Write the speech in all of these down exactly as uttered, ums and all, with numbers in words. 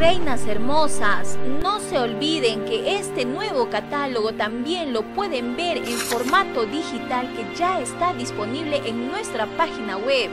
reinas hermosas, no se olviden que este nuevo catálogo también lo pueden ver en formato digital que ya está disponible en nuestra página web.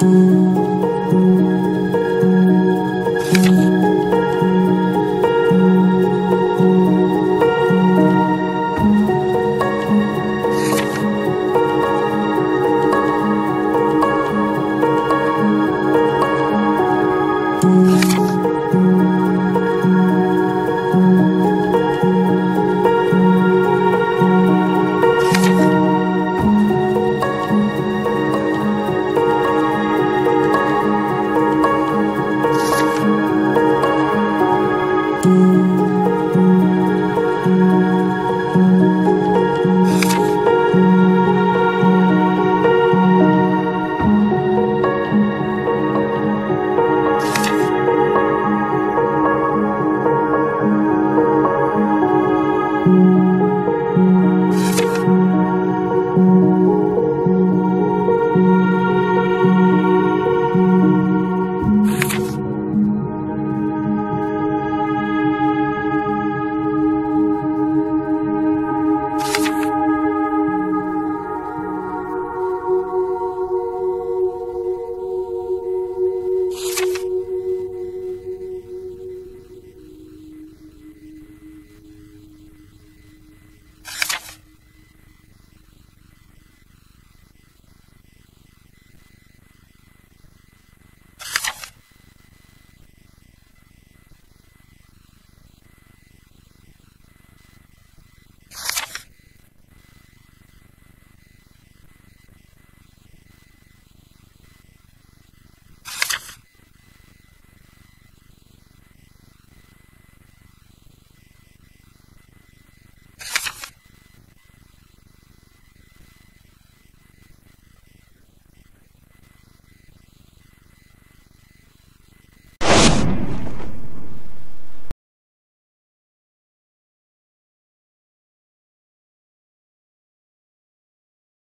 Thank you.